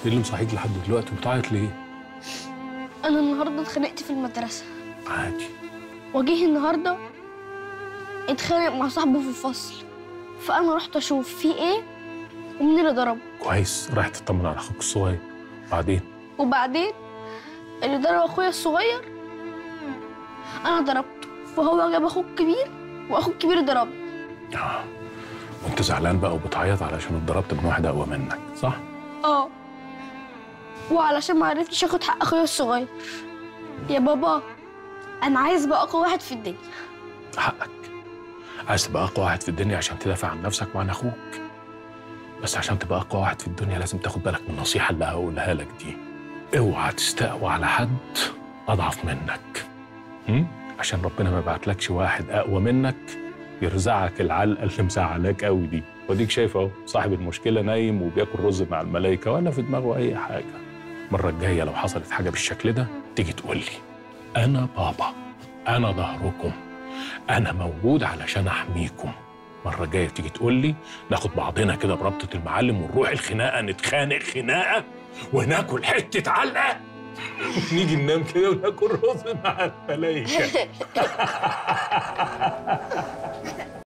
ايه اللي مصحيك لحد دلوقتي وبتعيط ليه؟ انا النهارده اتخانقت في المدرسه. عادي. وجيه النهارده اتخانق مع صاحبه في الفصل، فانا رحت اشوف في ايه ومين اللي ضربه. كويس، رايح تطمن على اخوك الصغير. وبعدين اللي ضرب اخويا الصغير انا ضربته، فهو جاب اخوه الكبير واخوه الكبير ضربني. وانت زعلان بقى وبتعيط علشان اتضربت من واحد اقوى منك، صح؟ اه، وعلشان ما عرفتش اخد حق اخويا الصغير. يا بابا انا عايز بقى اقوى واحد في الدنيا. حقك، عايز تبقى اقوى واحد في الدنيا عشان تدافع عن نفسك وعن اخوك، بس عشان تبقى اقوى واحد في الدنيا لازم تاخد بالك من النصيحه اللي هقولها لك دي. اوعى تستقوى على حد اضعف منك، عشان ربنا ما يبعتلكش واحد اقوى منك يرزعك العلقه اللي مزعلاك قوي دي. واديك شايف اهو، صاحب المشكله نايم وبياكل رز مع الملائكه ولا في دماغه اي حاجه. المره الجايه لو حصلت حاجه بالشكل ده تيجي تقول لي انا بابا، انا ظهركم، انا موجود علشان احميكم. المره الجايه تيجي تقول لي ناخد بعضنا كده بربطه المعلم ونروح الخناقه، نتخانق خناقه وناكل حته علقه ونيجي ننام كده وناكل رز مع الملائكه.